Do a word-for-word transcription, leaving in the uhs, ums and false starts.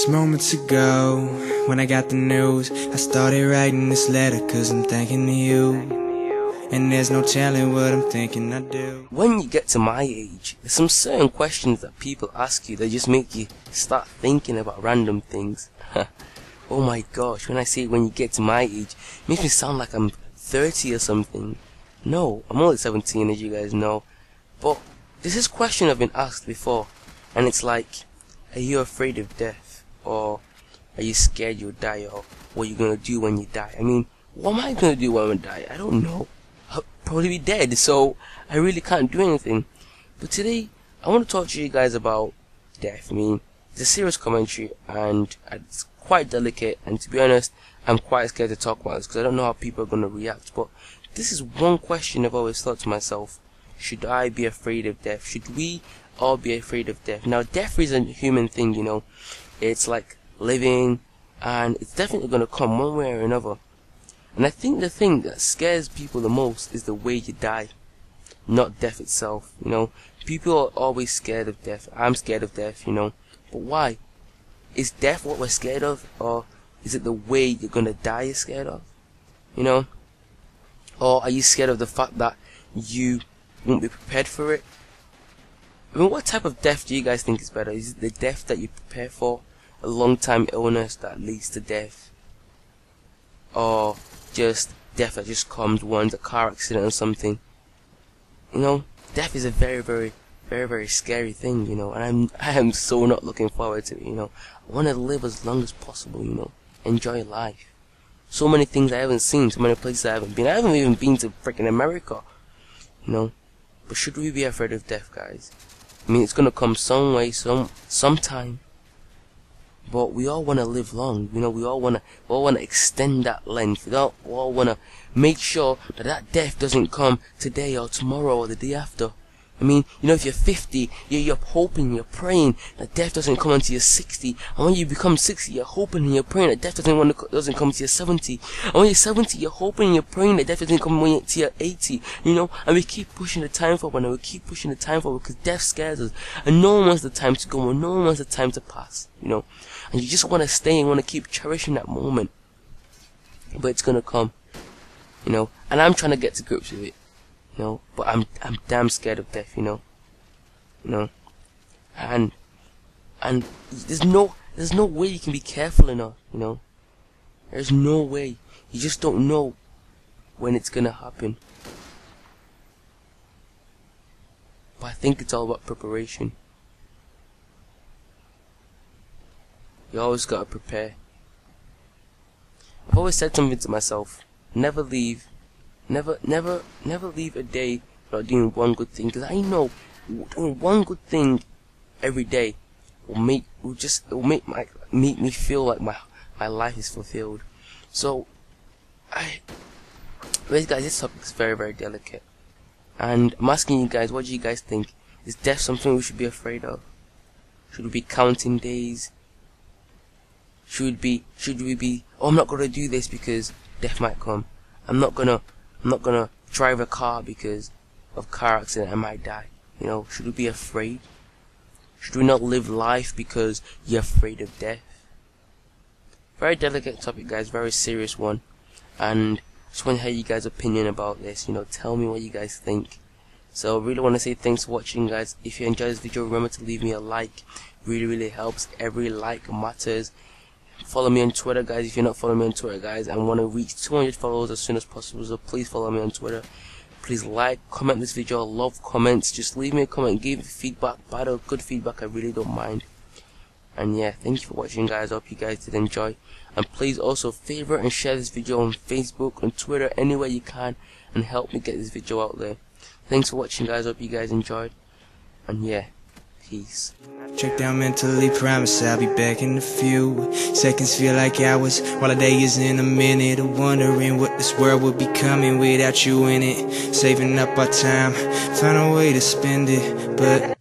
Just moments ago, when I got the news, I started writing this letter cause I'm thinking of you. And there's no telling what I'm thinking I do. When you get to my age, there's some certain questions that people ask you that just make you start thinking about random things. Oh my gosh, when I say when you get to my age, it makes me sound like I'm thirty or something. No, I'm only seventeen, as you guys know. But this is a question I've been asked before, and it's like, are you afraid of death? Or are you scared you'll die, or what are you gonna do when you die? I mean, what am I gonna do when I die? I don't know. I'll probably be dead, so I really can't do anything. But today, I want to talk to you guys about death. I mean, it's a serious commentary, and it's quite delicate, and to be honest, I'm quite scared to talk about this, because I don't know how people are gonna react. But this is one question I've always thought to myself. Should I be afraid of death? Should we all be afraid of death? Now, death is a human thing, you know. It's like living, and it's definitely going to come one way or another. And I think the thing that scares people the most is the way you die, not death itself. You know, people are always scared of death. I'm scared of death, you know. But why? Is death what we're scared of, or is it the way you're going to die you're scared of? You know? Or are you scared of the fact that you won't be prepared for it? I mean, what type of death do you guys think is better? Is it the death that you prepare for? A long-time illness that leads to death, or just death that just comes once, a car accident or something? You know, death is a very, very, very, very scary thing, you know, and I'm, I am so not looking forward to it, you know. I want to live as long as possible, you know, enjoy life. So many things I haven't seen, so many places I haven't been. I haven't even been to freaking America, you know. But should we be afraid of death, guys? I mean, it's gonna come some way, some, sometime. But we all want to live long, you know. We all want to, we all want to extend that length. We all, we all want to make sure that that death doesn't come today or tomorrow or the day after. I mean, you know, if you're fifty, you're, you're hoping, you're praying that death doesn't come until you're sixty. And when you become sixty, you're hoping and you're praying that death doesn't want to, doesn't come until you're seventy. And when you're seventy, you're hoping and you're praying that death doesn't come until you're eighty. You know, and we keep pushing the time forward, and we keep pushing the time forward because death scares us, and no one wants the time to go, and no one wants the time to pass. You know, and you just want to stay and want to keep cherishing that moment. But it's gonna come, you know. And I'm trying to get to grips with it. You know, but I'm I'm damn scared of death, you know, you know, and and there's no there's no way you can be careful enough, you know. There's no way. You just don't know when it's gonna happen. But I think it's all about preparation. You always gotta prepare. I've always said something to myself: never leave. Never, never, never leave a day without doing one good thing. Because I know doing one good thing every day will make, will just, will make my, make me feel like my, my life is fulfilled. So, I, guys, this topic is very, very delicate, and I'm asking you guys, what do you guys think? Is death something we should be afraid of? Should we be counting days? Should be, should we be? Oh, I'm not gonna do this because death might come. I'm not gonna. I'm not gonna drive a car because of a car accident I might die. You know, should we be afraid? Should we not live life because you're afraid of death? Very delicate topic, guys, very serious one. And just want to hear you guys' opinion about this, you know, tell me what you guys think. So I really want to say thanks for watching, guys. If you enjoyed this video, remember to leave me a like. Really, really helps. Every like matters. Follow me on Twitter, guys, if you're not following me on Twitter, guys, and want to reach two hundred followers as soon as possible, so please follow me on Twitter. Please like, comment this video, love comments, just leave me a comment, give feedback, bad or good feedback, I really don't mind. And yeah, thank you for watching, guys, I hope you guys did enjoy, and please also favorite and share this video on Facebook, on Twitter, anywhere you can, and help me get this video out there. Thanks for watching, guys, hope you guys enjoyed, and yeah. Peace. Check down mentally, promise I'll be back in a few. Seconds feel like hours, while a day is in a minute. I'm wondering what this world would be coming without you in it. Saving up our time, find a way to spend it, but